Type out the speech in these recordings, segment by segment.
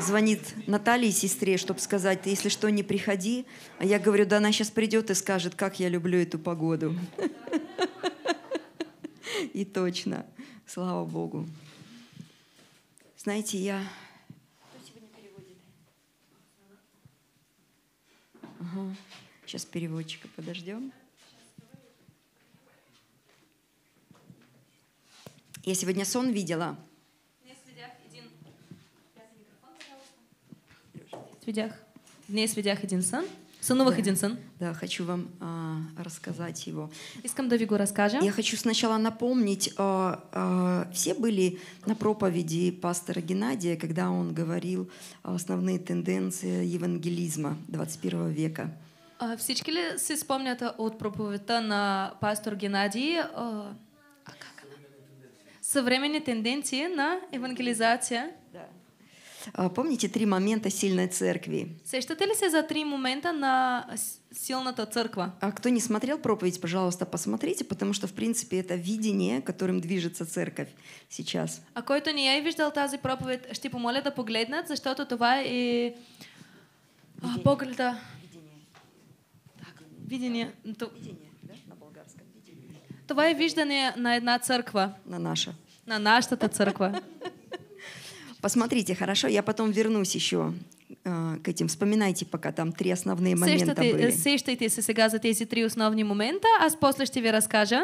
звонит Наталье, сестре, чтобы сказать, если что, не приходи. А я говорю, да она сейчас придет и скажет, как я люблю эту погоду. И точно, слава Богу. Знаете, я... Кто сегодня переводит? Ага. Сейчас переводчика подождем. Я сегодня сон видела. Да, хочу вам рассказать его. Я хочу сначала напомнить, все были на проповеди пастора Геннадия, когда он говорил основные тенденции евангелизма 21 века. Всички ли се спомнят от проповедта на пастор Геннадий современные тенденции на евангелизацию? Да. Помните три момента сильной церкви? Сещате ли се за три момента на сильната църква? А кто не смотрел проповедь, пожалуйста, посмотрите, потому что, в принципе, это видение, которым движется церковь сейчас. А който не я и видел тази проповедь, ще помоля да погледнат, защото това е погледа. Видение. Това е виждане на една църква. На наша. На нашата църква. Посмотрите, хорошо? Я потом вернусь еще к этим. Вспоминайте пока, там три основные момента были. Сещайте се сега за тези три основные момента, а после ще ви разкажа.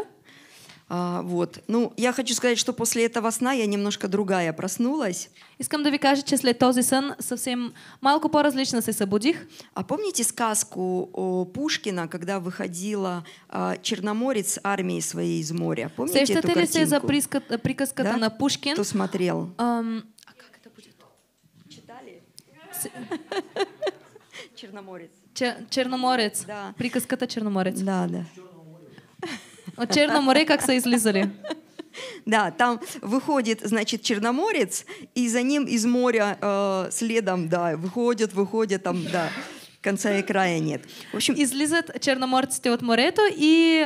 Вот. Ну, я хочу сказать, что после этого сна я немножко другая проснулась. Искам да ви кажа, че след този сън съвсем малко по-различно се събудих. А помните сказку Пушкина, когда выходила черноморец с армией своей из моря? Помните эту картинку? Сещате ли се за приказката на Пушкин? Кто смотрел? Черноморец. Черноморец. Да. Приказка-то черноморец. Да, да. От Черноморя как соизлизали. Да, там выходит, значит, черноморец, и за ним из моря следом, да, выходят, там, да, конца и края нет. В общем, излизат черноморцы от морето и...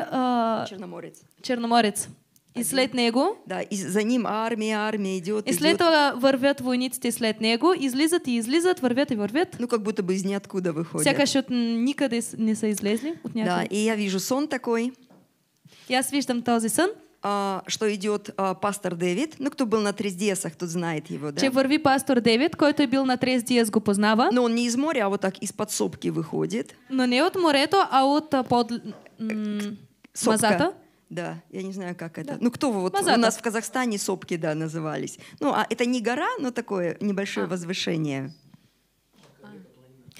Черноморец. И след него. Да, и за ним армия идет. И след этого вървят войниците след него, излизат, вървят. Ну, как будто бы из ниоткуда выходят. Сякаш от никъде не са излезли. Да, и я вижу сон такой. Я виждам този сън. Что идет пастор Девит. Ну, кто был на тресдесах, тот знает его, да? Че върви пастор Девит, който был на тресдес, го познава. Но он не из моря, а вот так из подсобки выходит. Но не от морето, а от под... мазата. Да, я не знаю, как это. Да. Ну, кто вы? Вот Мазата. У нас в Казахстане сопки, да, назывались. Ну, а это не гора, но такое небольшое возвышение.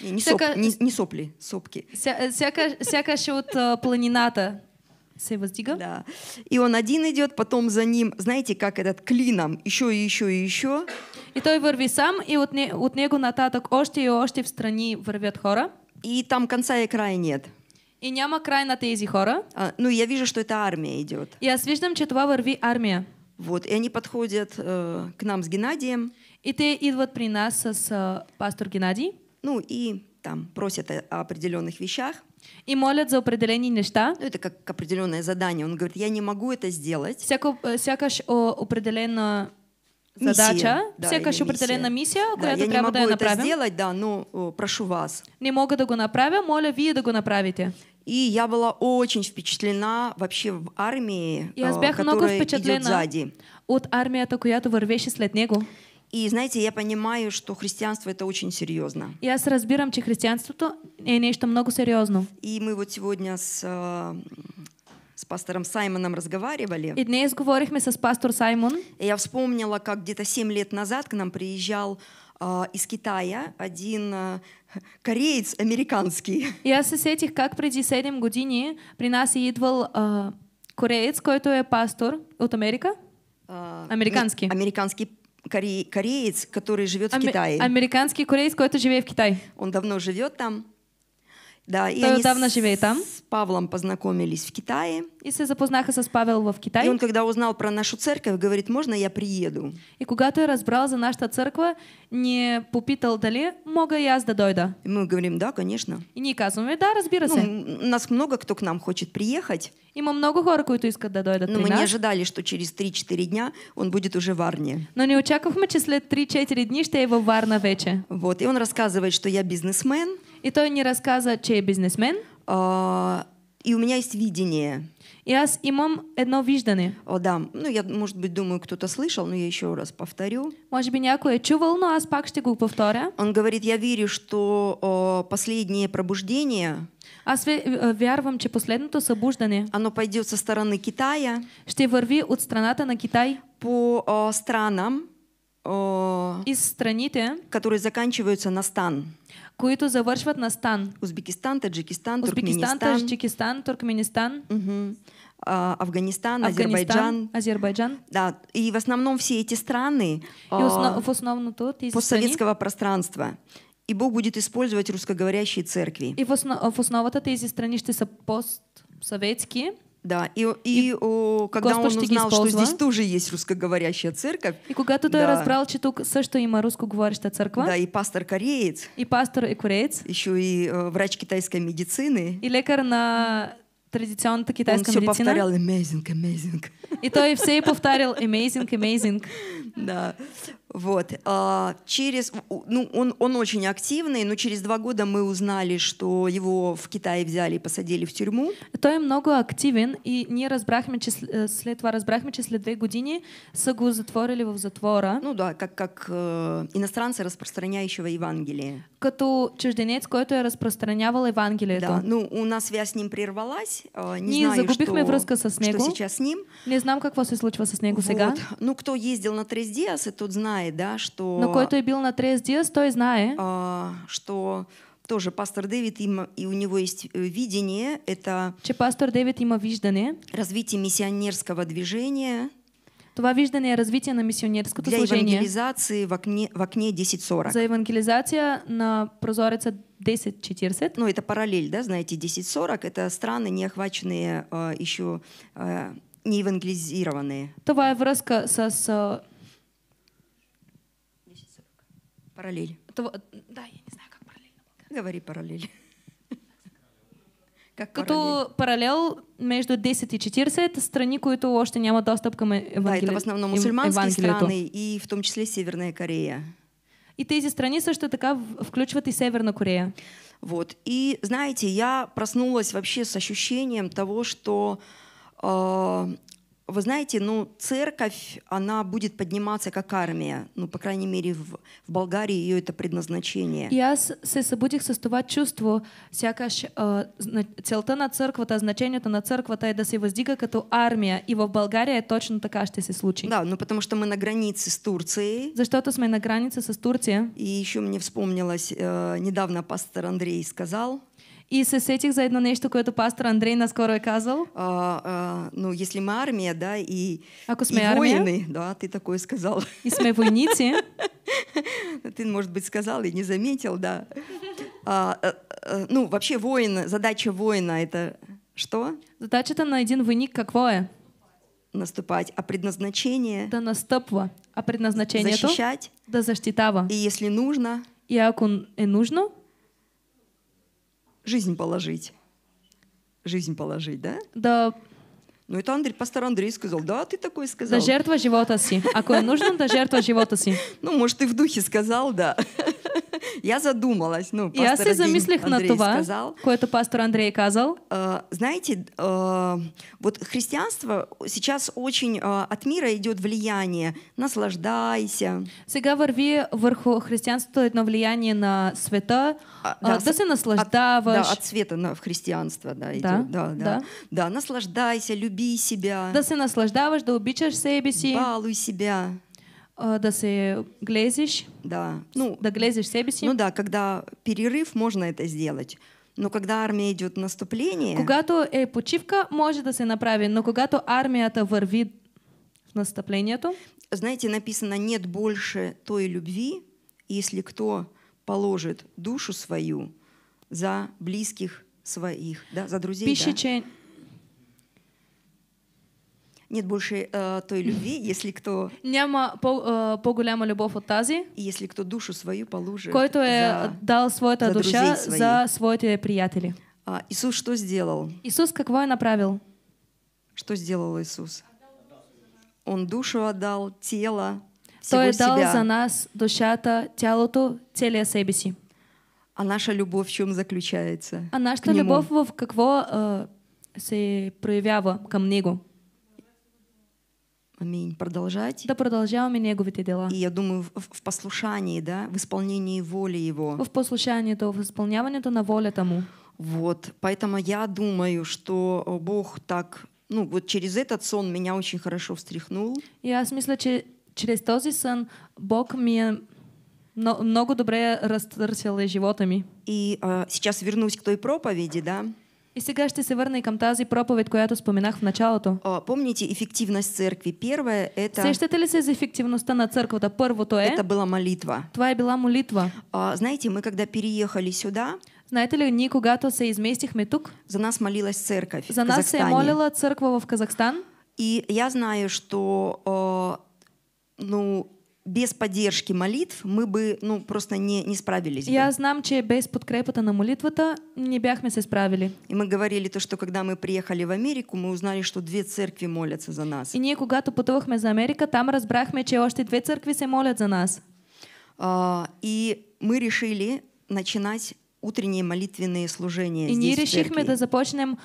Не сопли, сопки. Всякая счет планината. Да. И он один идет, потом за ним, знаете, как этот клином, еще. И той върви сам, и от него нататък още и още в страни вървят хора. И там конца и края нет. И няма край на тези хора. Ну, я вижу, что это армия идет. И аз виждам, че това върви армия. Вот, и они подходят к нам с Геннадием. И те идват при нас с пастор Геннадий. Ну, и там просят о определенных вещах. И молят за определенные неща. Ну, это как определенное задание. Он говорит, я не могу это сделать. Всякаш определена задача, да, всякаш определена миссия, да, която трябва да я направя. Я не могу это сделать, да, но прошу вас. Не мога да го направя, моля вие да го направите. И я была очень впечатлена вообще в армии, которая идет сзади. От армията, която вървеше след него. И знаете, я понимаю, что христианство это очень серьезно. Я разбирам, че християнството е нечто много серьезно. И мы вот сегодня с пастором Саймоном разговаривали. И днес говорихме с пастор Саймон. И я вспомнила, как где-то 7 лет назад к нам приезжал из Китая один кореец американский. Я с этих, как преди 7 години при нас идвал кореец, който е пастор от Америка. Американский кореец, который живет в Китае. Американский кореец, который живет в Китае. Он давно живет там. Да, и той отдавна живее там. С Павлом познакомились в Китае. И се запознаха с Павелом в Китае. И он, когда узнал про нашу церковь, говорит, можно я приеду? И когда той разбрал за нашу церковь, не попитал дали, мога и аз да дойда? И мы говорим, да, конечно. И не казваме, да, разбира се. Ну, нас много кто к нам хочет приехать. Има много хора, които искат да дойдат при нас. Но мы не ожидали, что через 3-4 дня он будет уже в Варне. Но не очаквахме, че след 3-4 дни ще е във Варна вече. Вот, и он рассказывает, что я бизнесмен. И той ни разказа, че е бизнесмен. И у меня есть видение. И аз имам едно виждане. О, да. Ну, я, может быть, думаю, кто-то слышал, но я еще раз повторю. Может быть, някой е чувал, но аз пак ще го повторя. Он говорит, я верю, что последнее пробуждение... Аз вярвам, че последното събуждане... Оно пойдет со стороны Китая. Ще върви от страната на Китай. По странам... Из страните, которые заканчиваются на стан. Които завършват на стан. Узбекистан, Таджикистан, Туркменистан. Таджикистан, Туркменистан. Угу. Афганистан, Азербайджан. Азербайджан. Да, и в основном все эти страны постсоветского пространства. И Бог будет использовать русскоговорящие церкви. И в основата тези страни ще са постсоветские. Да, и когда он узнал, что здесь тоже есть русскоговорящая церковь. И когда туда да, разбрал, что има русскоговорящая церковь. Да, и пастор кореец. И пастор и кореец. Еще и врач китайской медицины. И лекарь на традиционной китайской медицине. Он все повторял amazing, amazing. И то и все повторил amazing, amazing. Да, вот. Через, ну, он очень активный, но через 2 года мы узнали, что его в Китае взяли и посадили в тюрьму. Той много активен, и не разбрахме, след това разбрахме, че след 2 години са го затворили в затвора. Ну да, как иностранца, распространяющего Евангелие. Като чужденец, който е разпространявал Евангелието. Да, ну, у нас связь с ним прервалась. Не знаю, что сейчас с ним. Не знам какво се случва с него сега. Вот. Ну, кто ездил на 3 дня, и тот знает, да, что... Но кто-то и бил на 3 дня, той знает. Что тоже пастор Девит, и у него есть видение, это... Че пастор Девит има виждане. Развитие миссионерского движения. Това виждане е развитие на миссионерското служение. Для евангелизации в окне 10:40. За евангелизация на прозореца 10:40. Ну, это параллель, да, знаете, 10:40. Это страны, не охваченные еще... не евангелизированные. Това е връзка с... Параллель. Това... Да, я не знаю, как параллель. Говори параллель. Как параллель? Параллель между 10 и 40 страны, които още няма достъп към евангелието. Да, это в основном мусульманские страны и в том числе Северная Корея. И тези страни също така включват и Северна Корея. Вот. И знаете, я проснулась вообще с ощущением того, что вы знаете, ну, церковь, она будет подниматься как армия. Ну, по крайней мере, в Болгарии ее это предназначение. Я се събудих с това чувство, сякаш целта на църквата, значението на църквата е да се въздига като армия. И в Болгария точно така ще се случи. Да, ну, потому что мы на границе с Турцией. Защото сме на границе с Турция. И еще мне вспомнилось, недавно пастор Андрей сказал... И с этих за одно нечто, което пастор Андрей наскоро казал. Ну, если мы армия, да, и воины, да, ты такое сказал. И сме войници. Ты, может быть, сказал и не заметил, да. Ну, вообще воин, задача воина — это что? Задача-то на один войник какое? Наступать. А предназначение? Да настъпва. А предназначение то? Защищать. Да защитава. И если нужно? И ако е нужно? Жизнь положить. Жизнь положить, да? Да. Ну, это пастор Андрей сказал. Да, ты такой сказал. Да, жертва живота си. Ако е нужно, да жертва живота си. Ну, может, и в духе сказал, да. Я задумалась. Ну, я се замислих на това, което пастор Андрей казал. Знаете, вот христианство сейчас очень от мира идет влияние. Наслаждайся. Сега върви върху християнството едно влияние на света. Да се наслаждаваш. Да, от света в християнство, да, идет. Да, наслаждайся, люби себя. Да се наслаждаваш, да обичаш себе си. Балуй себя. Да се глезишь, да. Ну, да глезишь себе си. Ну да, когда перерыв, можно это сделать. Но когда армия идет в наступление... Когато е почивка, може да се направи, но когато армията върви в наступлението... Знаете, написано, нет больше той любви, если кто положит душу свою за близких своих, да, за друзей. Да. Нет больше той любви, если кто... Няма по-голяма любов от тази. Если кто душу свою положит. Който е дал своята душа за своите приятели. Иисус что сделал? Иисус какво е направил? Что сделал Иисус? Он душу отдал, тело, всего себя. Той дал за нас душата, тялото, целия себе си. А наша любовь в чем заключается? А наша любовь в какво се проявява към него? Аминь. Продолжать. Да продолжаем неговите дела. И я думаю, в послушании, да, в исполнении воли его. В послушании, то в исполнении, то на воле тому. Вот. Поэтому я думаю, что Бог так, ну, вот через этот сон меня очень хорошо встряхнул. Я смысла, через този сон Бог мне много добре разтърсил животами. И сейчас вернусь к той проповеди, да. И сега ще се върна и към тази проповед, която споменах в началото. Помните эффективность церкви? Первое это. Сещате ли се за эффективността на църквата? Първото е. Это была молитва. Това е била молитва. Знаете, мы когда переехали сюда. Знаете ли, ние когато се изместихме тук? За нас молилась церковь. За нас се молила църква в Казахстан. И я знаю, что, ну, без поддержки молитв мы бы, ну, просто не справились. Я знам, че без подкрепата на молитвата не бяхме се справили. И мы говорили то, что когда мы приехали в Америку, мы узнали, что две церкви молятся за нас. И ние когато пътувахме за Америка, там разбрахме, че още две църкви се молят за нас. И мы решили начинать утренние молитвенные служения здесь. И ние решихме да започнем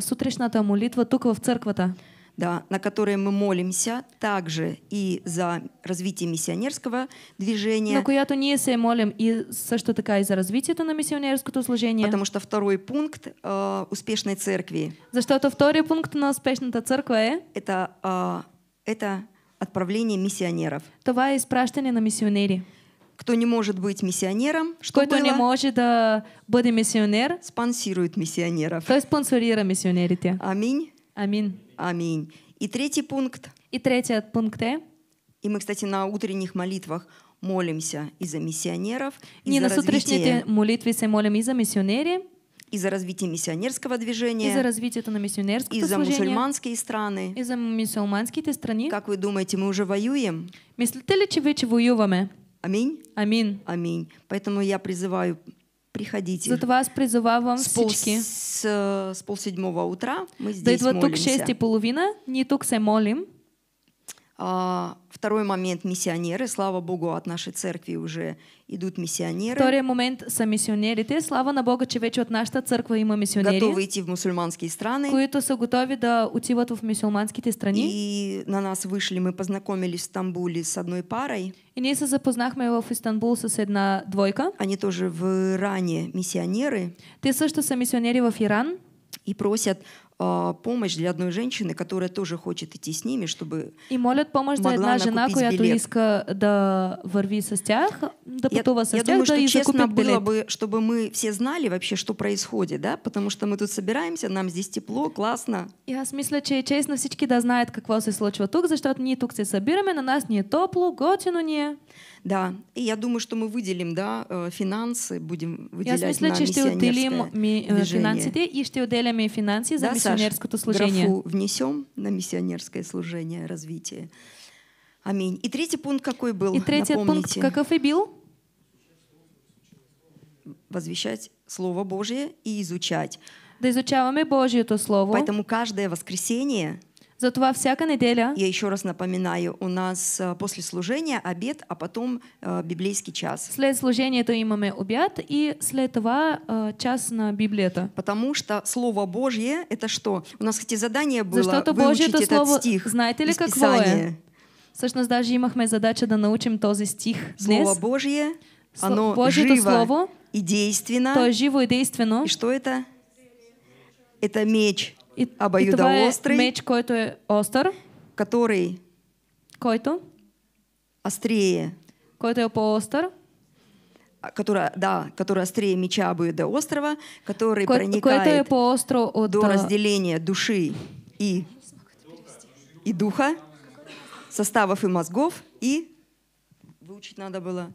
сутрешната молитва тук в църквата. Да, на которые мы молимся также и за развитие миссионерского движения. Но която ние се молим и също така и за развитието на миссионерското служение. Потому что второй пункт успешной церкви. Защото второй пункт на успешната църква е. Это отправление миссионеров. Това е изпращане на мисионери. Кто не может быть миссионером, что кто не может быть миссионер, спонсирует миссионеров. То есть спонсорира миссионерите. Аминь. Аминь. Аминь. И третий пункт. И третий пункт. И мы, кстати, на утренних молитвах молимся и за миссионеров, и за развитие молитвы се молим и за миссионери, и за развитие миссионерского движения, и за развитие на миссионерское служение, и за мусульманские страны, и за мусульманские страны. Как вы думаете, мы уже воюем? Мислите ли, че вече воюваме? Аминь. Аминь. Аминь. Поэтому я призываю. Приходите. Зато вас призываю вам всички. С 6:30 утра мы здесь молимся. Не тук се молим. Второй момент — миссионеры. Слава Богу, от нашей церкви уже идут миссионеры. Второй момент са миссионерите. Слава на Бога, че вече от нашата църква има миссионери. Готовы идти в мусульманские страны. Които са готови да отиват в мусульманските страни. И на нас вышли, мы познакомились в Стамбуле с одной парой. И ние се запознахме в Истанбул с една двойка. Они тоже в Иране миссионеры. Те също са миссионери в Иран. И просят помощь для одной женщины, которая тоже хочет идти с ними, чтобы и молят помощь за одна жена, която иска да върви с тях, да пътува с тях, да и закупи билет. Я думаю, что честно было бы, чтобы мы все знали вообще, что происходит, да, потому что мы тут собираемся, нам здесь тепло, классно. Я мисля, че честно всички да знаят какво се случва тук, защото ние тук се събираме, на нас не е топло, готино ни е. Да, и я думаю, что мы выделим, да, финансы, будем выделять на миссионерское движение. Я смысла, что выделим финансы, и что выделим финансы за миссионерское служение. Графу внесем на миссионерское служение, развитие. Аминь. И третий пункт какой был? И третий пункт каков и был? Возвещать Слово Божие и изучать. Да изучаваме Божието Слово. Поэтому каждое воскресенье. Затова всяка неделя. Я еще раз напоминаю, у нас после служения обед, а потом библейский час. След служения то имаме обед и след това час на Библията. Потому что Слово Божье это что? У нас, кстати, задание было выучить этот слово, стих. Знаете ли, как Писание? Всъщност даже имахме задача да научим този стих. Слово Божье, оно Божието слово и действенно. То живо и действенно. И что это? Это меч. И обоюдоострый меч, който е остър, который острее, който е по-остър, который, да, который острее меча обоюдоострого, который проникает до разделения души и духа, составов и мозгов, и выучить надо было.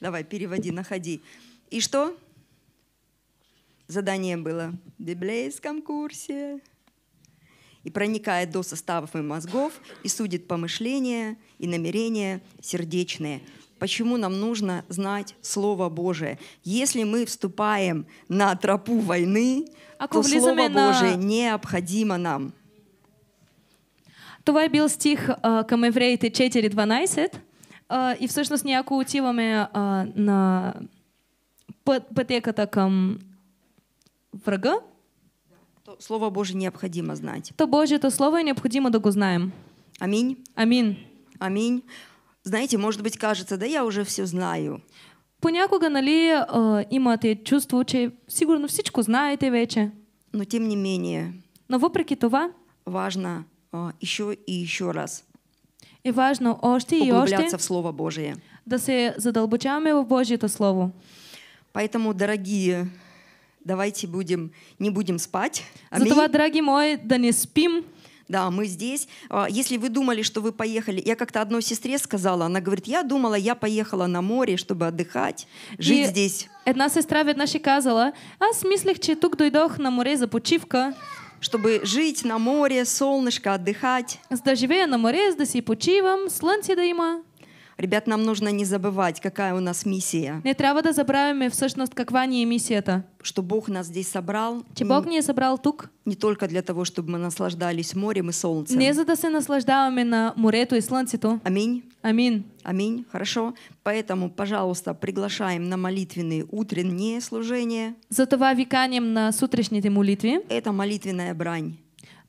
Давай, переводи, находи. И что? Задание было в библейском курсе. И проникает до составов и мозгов, и судит помышления и намерения сердечные. Почему нам нужно знать Слово Божие? Если мы вступаем на тропу войны, то Слово Божие необходимо нам. Това е бил стих към Евреите 4.12 и всъщност ние ако отиваме на пътеката към врага, то Слово Божие необходимо знать. То Божието Слово необходимо да го знаем. Аминь. Аминь. Аминь. Знаете, может быть, кажется, да я уже все знаю. Понякога, нали, имате чувство, че сигурно всичко знаете вече. Но тем не менее. Но въпреки това, важно еще и еще раз. И важно още и още. Углубляться в Слово Божие. Да се задълбочаваме в Божието Слово. Поэтому, дорогие, давайте не будем спать. Аминь. Затова, дорогие мои, да не спим. Да, мы здесь. Если вы думали, что вы поехали... Я как-то одной сестре сказала, она говорит, я думала, я поехала на море, чтобы отдыхать, жить здесь. Одна сестра веднъж и казала, аз мислех, че тук дойдох на море за почивка. Чтобы жить на море, солнышко, отдыхать. Да живея на море, да си почивам, слънце да има. Ребят, нам нужно не забывать, какая у нас миссия. Не трябва да забравяме всъщност каква ни е мисията. Что Бог нас здесь собрал. Че Бог ни е собрал тук. Не только для того, чтобы мы наслаждались морем и солнцем. Не за да се наслаждаваме на морето и слънцето. Аминь. Аминь. Аминь. Хорошо. Поэтому, пожалуйста, приглашаем на молитвенные утренние служения. Затова виканем на сутрешните молитви. Это молитвенная брань.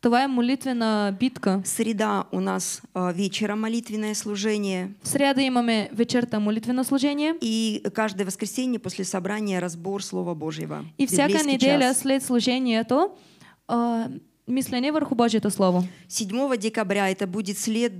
Това е молитвена битка. Среда у нас вечером молитвенное служение. В среду имаме вечерта молитвено служение. И каждое воскресенье после собрания разбор Слова Божьего. И всяка неделя след служението мислене върху Божието Слово. 7 декабря это будет след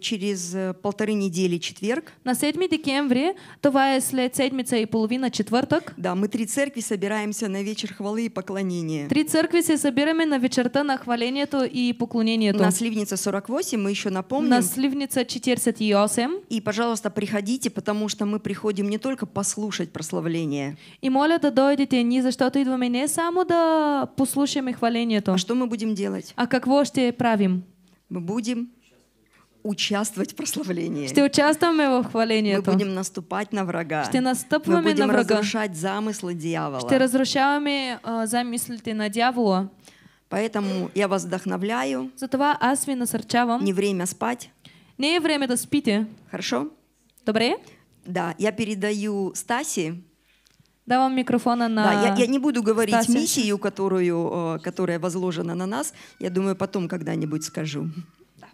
через полторы недели четверг. На 7 декември, това е след седмица и половина четвъртък. Да, мы 3 церкви собираемся на вечер хвалы и поклонения. 3 церкви се събираме на вечерта на хвалението и поклонението. На Сливница 48, мы еще напомним. На Сливница 48. И, пожалуйста, приходите, потому что мы приходим не только послушать прославление. И моля да дойдете, ни защото идваме не само да послушаме хвалението. А что мы будем делать? А как вожди правим? Мы будем участвовать в прославлении. Что участвуем в хвалении? Мы будем наступать на врага. Что наступаем на врага? Мы будем разрушать замыслы дьявола. Что разрушаем замыслы на дьявола? Поэтому я вас вдохновляю. Затова аз ви насърчавам. Не время спать. Не время да спите. Хорошо? Добре? Да, я передаю Стасе. Давам микрофона на... Да, я не буду говорить Стасия. Миссию, которая возложена на нас. Я думаю, потом когда-нибудь скажу. Да.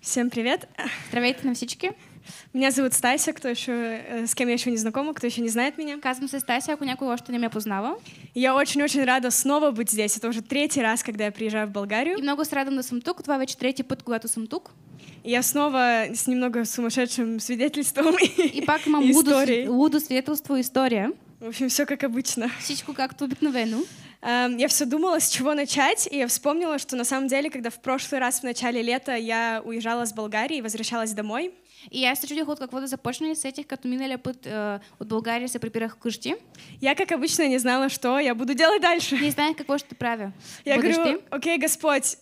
Всем привет. Привет, новички. Меня зовут Стасия, кто еще, с кем я еще не знакома, кто еще не знает меня. Казвам се Стасия, ако някой още не ме познава. Я очень-очень рада снова быть здесь. Это уже 3-й раз, когда я приезжаю в Болгарию. И много с радом да съм тук. Това вече 3-ти път, когато съм тук. Я снова с немного сумасшедшим свидетельством и историей. Луду свидетельство, история. В общем, все как обычно. Всичко както обикновено. Я все думала, с чего начать, и я вспомнила, что на самом деле, когда в прошлый раз в начале лета я уезжала с Болгарии и возвращалась домой. И я встречу от какого-то започнения с этих, как минули путь от Болгарии с припирах кушти. Я, как обычно, не знала, что я буду делать дальше. Не знаю, какого же ты правил. Я говорю, окей, Господь,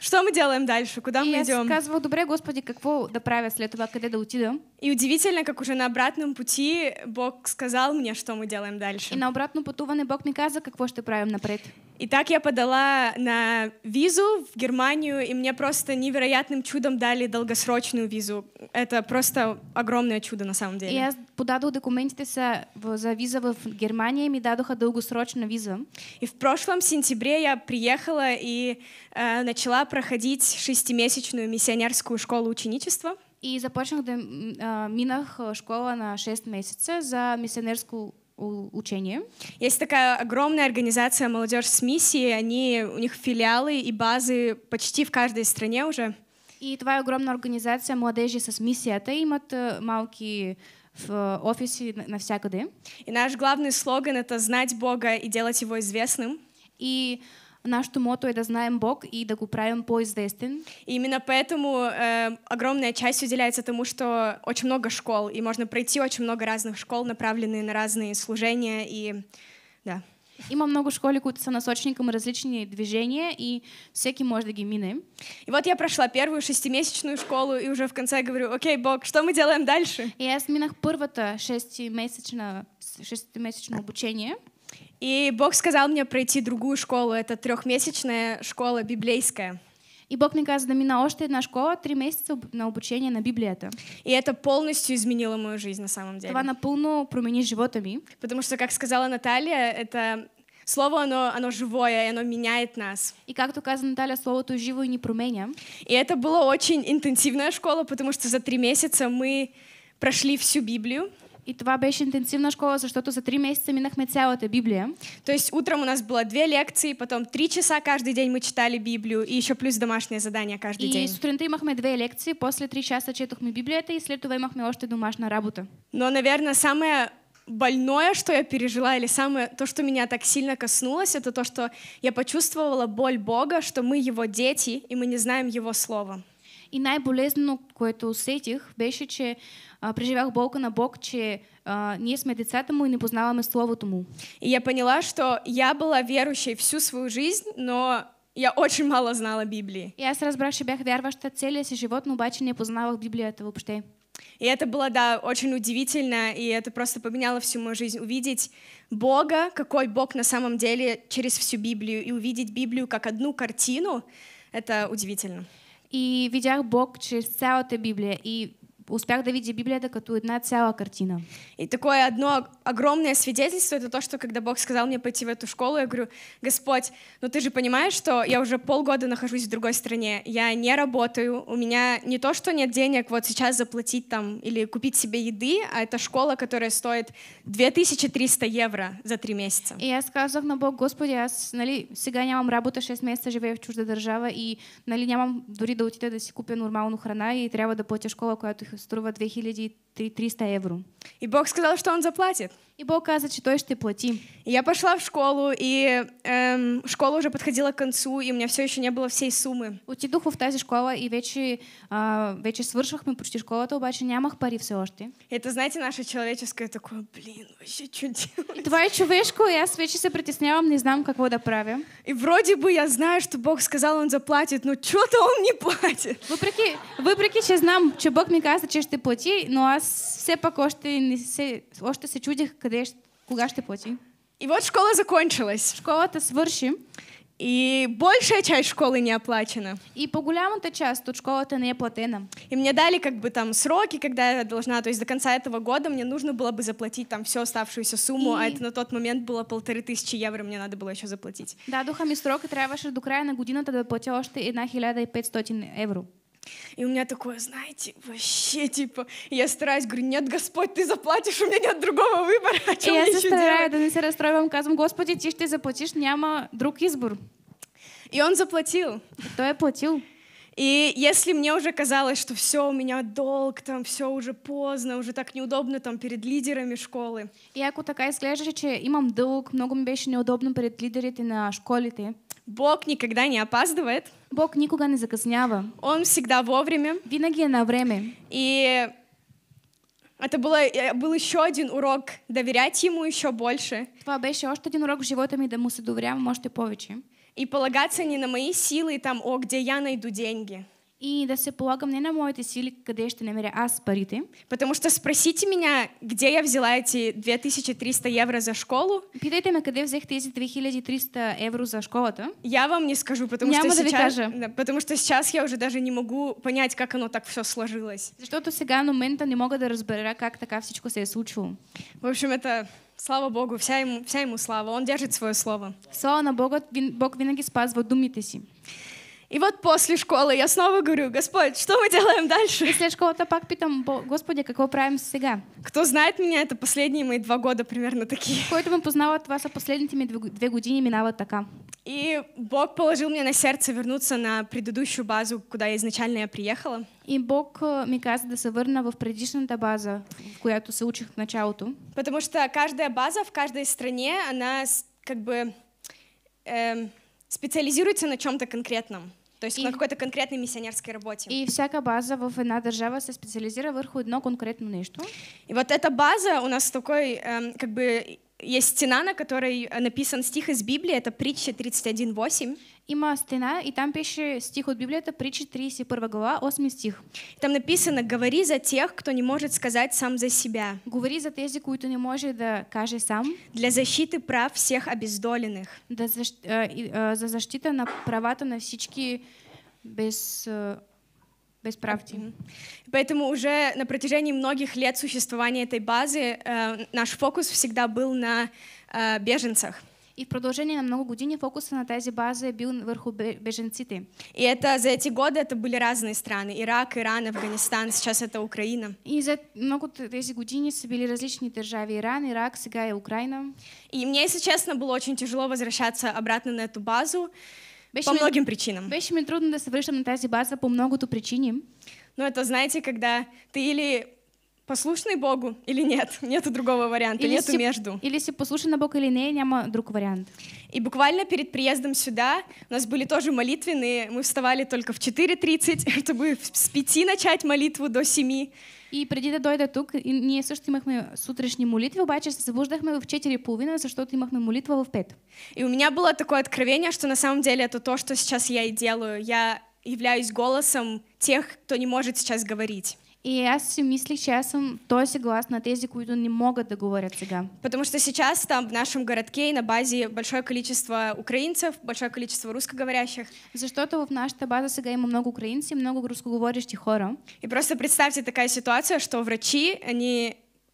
что мы делаем дальше, куда мы идем? Я сказала, добре, Господи, какого доправят след этого, когда доутидем? И удивительно, как уже на обратном пути Бог сказал мне, что мы делаем дальше. И на обратном путувании Бог мне казал, какого же ты правим напред. И так я подала на визу в Германию, и мне просто невероятным чудом дали долгосрочную визу. Это просто огромное чудо на самом деле. И я подала документы за визу в Германию, и мне дали долгосрочную визу. И в прошлом сентябре я приехала и начала проходить 6-месячную миссионерскую школу ученичества. И започнах да минах школа на 6 месяцев за миссионерскую учение. Есть такая огромная организация «Молодежь с миссией». У них филиалы и базы почти в каждой стране уже. И твоя огромная организация «Молодежи с миссией» — имеет маленькие офисы навсякогда. И наш главный слоган — это «Знать Бога и делать Его известным». И Нашето мото е да знаем Бог и да го правим по-известен. Именно поэтому огромная часть уделяется тому, что очень много школ, и можно пройти очень много разных школ, направленные на разные служения. И да. Има много школи, които са насочени към различни движения, и всеки може да ги мине. И вот я прошла первую 6-месячную школу, и уже в конце говорю: окей, Бог, что мы делаем дальше? И аз минах първата 6-месячно обучение. И Бог сказал мне пройти другую школу, это 3-месячная школа библейская. И Бог мне каза да мина още една школа, 3 месяца на обучение на Библията. И это полностью изменило мою жизнь на самом деле. Това напълно промени живота ми. Потому что, как сказала Наталья, это слово, оно живое, и оно меняет нас. И както каза Наталья, словото живо и не променя. И это была очень интенсивная школа, потому что за 3 месяца мы прошли всю Библию. И това беше интенсивна школа, защото за 3 месяца минахме цялата Библия. То есть утром у нас было 2 лекции, потом 3 часа каждый день мы читали Библию, и еще плюс домашнее задание каждый день. И сутринта имахме 2 лекции, после 3 часа четохме Библията, и след това имахме още домашна работа. Но, наверное, самое больное, что я пережила, или самое то, что меня так сильно коснулось, это то, что я почувствовала боль Бога, что мы Его дети, и мы не знаем Его Слова. И най-болезнено, което усетих, беше, че преживях болка на Бог, че ние сме децата му и не познаваме Словото му. И я поняла, что я была верующей всю свою жизнь, но я очень мало знала Библии. И аз разбрах, че бях вярваща целия си живот, но обаче не познавах Библията въобще. И это было, да, очень удивительно, и это просто поменяло всю мою жизнь. Увидеть Бога, какой Бог на самом деле через всю Библию, и увидеть Библию как одну картину, это удивительно. И видях Бог через цялата Библия, и успях да видя Библията като една цяла картина. И такое одно огромное свидетельство — это то, что когда Бог сказал мне пойти в эту школу, я говорю: Господь, ну ты же понимаешь, что я уже полгода нахожусь в другой стране, я не работаю, у меня не то, что нет денег вот сейчас заплатить там или купить себе еды, а это школа, которая стоит 2300 евро за 3 месяца. И я сказал на Бог: Господи, аз, нали, сега нямам работа, 6 месяца живея в чужда държава и, нали, нямам дори да отида да си купя нормална храна и трябва да платя школа, която струва 2300 евро. И Бог сказал, что Он заплатит. И Бог сказал, что той ще плати. И я пошла в школу, и школа уже подходила к концу, и у меня все еще не было всей суммы. Отидох в тази школа, и вече свършвахме почти школата, обаче нямах пари все още. Это, знаете, наше человеческое такое: блин, вообще что делать? Това е човешко, и аз вече се притеснявам, не знам какво да правя. И вроде бы я знаю, что Бог сказал, Он заплатит, но что-то Он не платит. Въпреки, че знам, че Бог ми каза, че ще плати, но аз все пак още се чудих кога ще плати. И вот школа закончилась. Школата свърши. И большая часть школы не оплачена. И по голямата част от школата не е платена. И мне дали как бы там сроки, когда я должна, то есть до конца этого года мне нужно было бы заплатить там всю оставшуюся сумму, а это на тот момент было 1500 евро, мне надо было еще заплатить. Да, духа ми срока трябваше до края на годината да платя още 1500 евро. И у меня такое, знаете, вообще, типа, я стараюсь, говорю: нет, Господь, ты заплатишь, у меня нет другого выбора, о чем я еще делаю. Да не се разстроивам, казвам: Господи, ти ще заплатиш, няма друг избор. И Он заплатил. Той е платил. И если мне уже казалось, что все, у меня долг, там все уже поздно, уже так неудобно там перед лидерами школы. И ако така изглеждаше, че имам дълг, много ми беше неудобно перед лидерите на школите. Бог никогда не опаздывает. Бог никогда не закъснява. Он всегда вовремя. Винаги е на време. И это был еще один урок доверять Ему еще больше. Това беше още един урок в живота ми, да му се доверявам още повече. И полагаться не на мои силы, там, где я найду деньги. И да се полагам не на моите сили, къде ще намеря аз парите. Потому что спросите меня, где я взяла эти 2300 евро за школу. Питайте ме къде взех тези 2300 евро за школата. Я вам не скажу, потому что сейчас я уже даже не могу понять, как оно так все сложилось. Защото сега на момента не мога да разбера как така всичко се е случило. В общем, это... Слава Богу, вся ему слава, Он держит свое слово. Слава на Бога, Бог винаги спазвает думите си. И вот после школы я снова говорю: Господь, что мы делаем дальше? После школы я пак питам: Господи, какво правим сега? Кто знает меня, это последние мои 2 года примерно такие. Който ме познава, това са последните ми 2 години минават така. И Бог положил мне на сердце вернуться на предыдущую базу, куда изначально я приехала. И Бог ми каза да се върна в предишната база, в която се учих в началото. Потому что каждая база в каждой стране, она как бы специализируется на чем-то конкретном, то есть на какой-то конкретной миссионерской работе. И всякая база в одной державе специализируется вверху одно конкретное нечто. И вот эта база у нас такой, как бы, есть стена, на которой написан стих из Библии, это Притчи 31:8. Има стена, и там пишет стих от Библии, это Притчи 31 глава, 8 стих. Там написано: «Говори за тех, кто не может сказать сам за себя». Говори за тези, които не может да каже сам. Для защиты прав всех обездоленных. За защита на правата на всички без правди. Поэтому уже на протяжении многих лет существования этой базы наш фокус всегда был на беженцах. И в продолжении на много години фокус на тези базы был вверху беженците. И это за эти годы это были разные страны: Ирак, Иран, Афганистан, сейчас это Украина. И за много тези години были различные державы: Иран, Ирак, сега и Украина. И мне, если честно, было очень тяжело возвращаться обратно на эту базу по многим причинам. Беше ми трудно да се връщам на тази база по многото причини. Но это, знаете, когда ты или послушный Богу или нет, нету другого варианта, или нету между. Или если послушный на Бога или нет, няма друг вариант. И буквально перед приездом сюда у нас были тоже молитвенные, мы вставали только в 4:30, чтобы с 5 начать молитву до 7. И преди да дойда тук, ние също имахме сутрешни молитви, обаче се събуждахме в 4:30, защото имахме молитва в 5. И у меня было такое откровение, что на самом деле это то, что сейчас я и делаю. Я являюсь голосом тех, кто не может сейчас говорить. И я си мислих, че аз съм този глас на тези, които не могат да говорят сега. Потому что сейчас там в нашем городке и на базе большое количество украинцев, большое количество русскоговорящих. Защото в нашата база сега има много украинци, много рускоговорящи хора. И просто представьте такая ситуация, что врачи,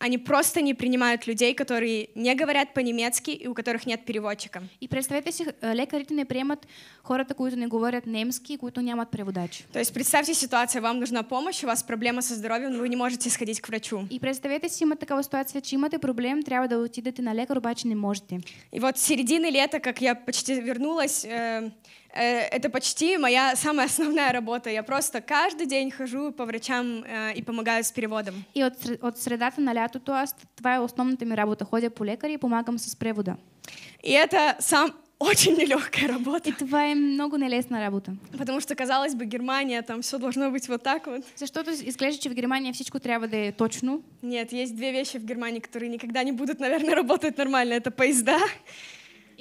они просто не принимают людей, которые не говорят по-немецки и у которых нет переводчика. И представьте себе, лекарите не принимают хората, които не говорят немски, които нямат преводач. То есть представьте ситуацию, вам нужна помощь, у вас проблема со здоровьем, вы не можете сходить к врачу. И представьте себе, има такава ситуация, че имате проблем, трябва да отидете на лекар, обаче не можете. И вот с середины лета, как я почти вернулась, это почти моя самая основная работа. Я просто каждый день хожу по врачам и помогаю с переводом. И от средата на лятото аз, това е основната ми работа. Ходя по лекари и помагам с превода. И это очень нелегкая работа. И това е много нелесна работа. Потому что, казалось бы, Германия, там все должно быть вот так вот. Защото изглежда, че в Германии всичко трябва да е точно. Нет, есть две вещи в Германии, которые никогда не будут, наверное, работать нормально. Это поезда.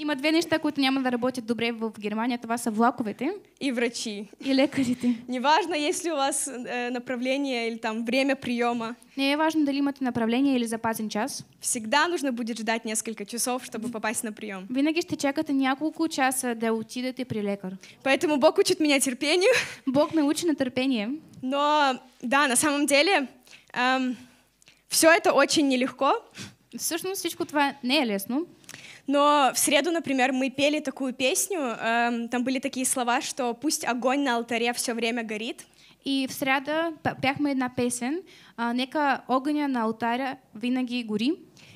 Има две неща, които няма да работят добре в Германия. Това са влаковете и врачи. И лекарите. Не важно, есть ли у вас направление или там время приема. Не е важно дали имате направление или запазен час. Всегда нужно будет ждать несколько часов, чтобы попасть на прием. Винаги ще чакате няколко часа да отидете при лекар. Поэтому Бог учит меня терпению. Бог ме учи на търпение. Но да, на самом деле все это очень нелегко. Всъщност всичко това не е лесно. Но в среду, например, мы пели такую песню, там были такие слова, что «Пусть огонь на алтаре все время горит». И в среду пяхме одна песня «Нека огня на алтаре винаги гори».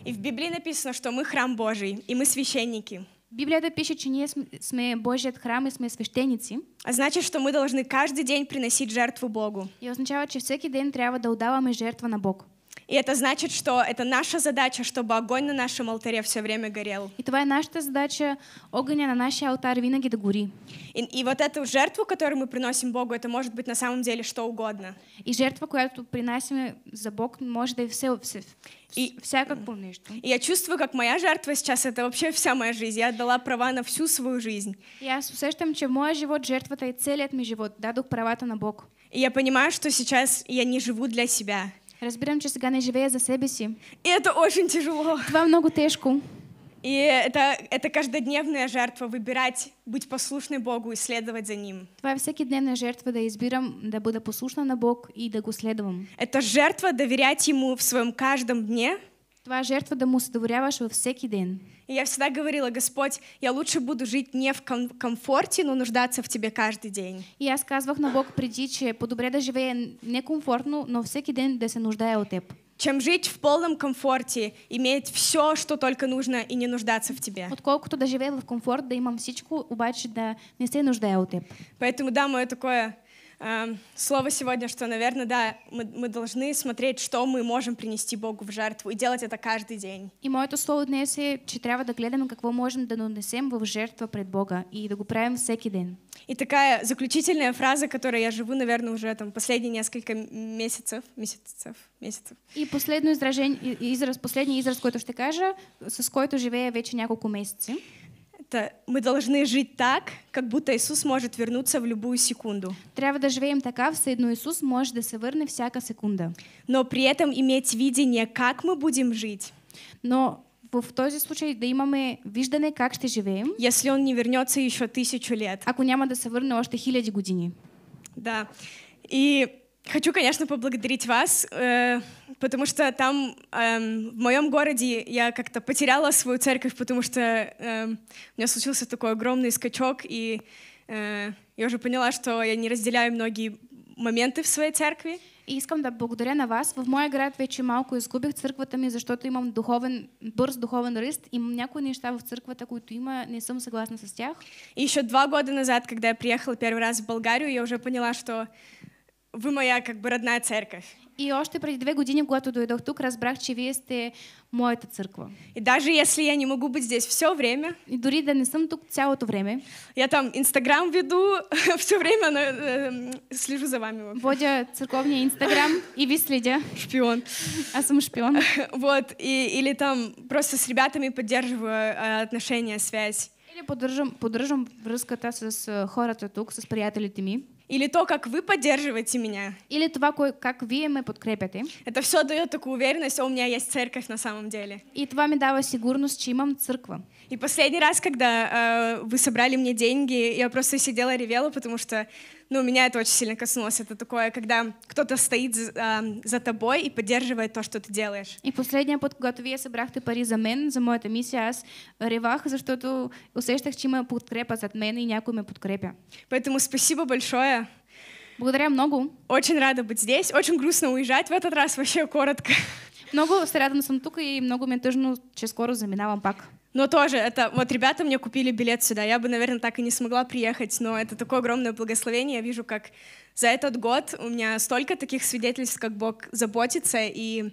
И в Библии написано, что мы храм Божий, и мы священники. Библията пише, че ние сме Божият храм и сме свещеници. А значит, что мы должны каждый день приносить жертву Богу. И означава, че всеки ден трябва да отдаваме жертва на Бог. И это значит, что это наша задача, чтобы огонь на нашем алтаре все время горел. И твоя наша задача огня на нашей алтарь винаги да гори. И вот эту жертву, которую мы приносим Богу, это может быть на самом деле что угодно. И жертва, которую приносим за Бог, может и всякакво нещо. И я чувствую, как моя жертва сейчас это вообще вся моя жизнь. Я отдала права на всю свою жизнь. Я усещам, че моя живот жертвата и целият ми живот дадох правата на Бог. И я понимаю, что сейчас я не живу для себя. Разбирам, че сега не живея за себе си. И это очень тяжело. Това е много тежко. И это каждодневная жертва выбирать быть послушной Богу и следовать за Ним. Това е всекидневна жертва да избирам да бъда послушна на Бог и да го следвам. Это жертва доверять Ему в своем каждом дне. Това е жертва да му се доверяваш във всеки ден. И я всегда говорила: Господь, я лучше буду жить не в комфорте, но нуждаться в Тебе каждый день. И я сказвах на Бог преди, че по-добре да живея некомфортно, но всеки ден да се нуждая от Теб. Чем жить в полном комфорте, иметь все, что только нужно, и не нуждаться в Тебе. Отколкото да живея в комфорт, да имам всичко, обаче да не се нуждая от Теб. Поэтому, да, мое такое слово сегодня, что, наверное, да, мы должны смотреть, что мы можем принести Богу в жертву, и делать это каждый день. И моето слово днес е, че трябва да гледаме какво можем да донесем в жертва пред Бога и да го правим всеки ден. И такая заключительная фраза, которой я живу, наверное, уже там последние несколько месяцев. И последний израз, който ще кажа, с който живея вече няколко месяци. Мы должны жить так, как будто Иисус может вернуться в любую секунду. Трябва да живеем така, всъедно Иисус може да се върне всяка секунда. Но при этом иметь видение, как мы будем жить. Но в този случай да имаме виждане как ще живеем. Если он не вернется еще 1000 лет. Ако няма да се върне още 1000 години. Да. И хочу, конечно, поблагодарить вас, потому что там, в моем городе, я как-то потеряла свою церковь, потому что у меня случился такой огромный скачок, и я уже поняла, что я не разделяю многие моменты в своей церкви. И искам да благодаря на вас. В моя град вече малко изгубих църквата ми, защото имам бърз духовен ръст и някои неща в църквата, които има, не съм съгласна с тях. И еще 2 года назад, когда я приехала первый раз в Болгарию, я уже поняла, что вы моя как бы родная церковь. И още преди 2 години, когато дойдох тук, разбрах, че вие сте моята църква. И даже если я не могу быть здесь все время, и дори да не съм тук цялото време, я там Инстаграм веду, все время слежу за вами. Водя църковния Инстаграм и ви следя. Шпион. Аз съм шпион. Вот, или там просто с ребятами поддерживаю отношения, связь. Или поддържам връзката с хората тук, с приятелите ми. Или то, как вы поддерживаете меня. Или то, как вы меня подкрепите. Это все дает такую уверенность, что у меня есть церковь на самом деле. И това ми дава сигурност, че имам църква. И последний раз, когда вы собрали мне деньги, я просто сидела, ревела, потому что, ну, меня это очень сильно коснулось. Это такое, когда кто-то стоит за тобой и поддерживает то, что ты делаешь. И последний път, когато вие събрахте пари за мен, за моята мисия, аз ревах, защото усещах, че има подкрепа зад мен и някой ме подкрепя. Поэтому спасибо большое. Благодаря много. Очень рада быть здесь. Очень грустно уезжать в этот раз, вообще коротко. Много се радвам съм тук и много ми е тъжно, че скоро заминавам пак. Но тоже, это вот ребята мне купили билет сюда. Я бы, наверное, так и не смогла приехать, но это такое огромное благословение. Я вижу, как за этот год у меня столько таких свидетельств, как Бог заботится и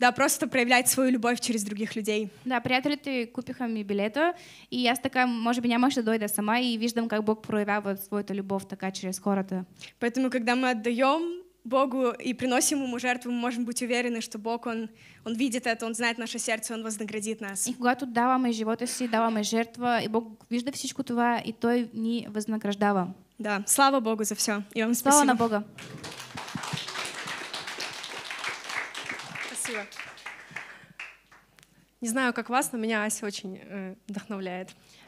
да, просто проявлять свою любовь через других людей. Да, приятелите купиха ми билета, и аз така, може би нямаше да дойда сама, и виждам как Бог проявява своята любовь така через хората. Поэтому, когда мы отдаем Богу и приносим Ему жертву, мы можем быть уверены, что Бог, Он видит это, Он знает наше сердце, Он вознаградит нас. И когато даваме живота си, даваме жертва, и Бог вижда всичко това, и Той ни възнаграждава. Да, слава Богу за все. И вам спасибо. Слава на Бога. Не знаю, как вас, но меня Ася очень вдохновляет.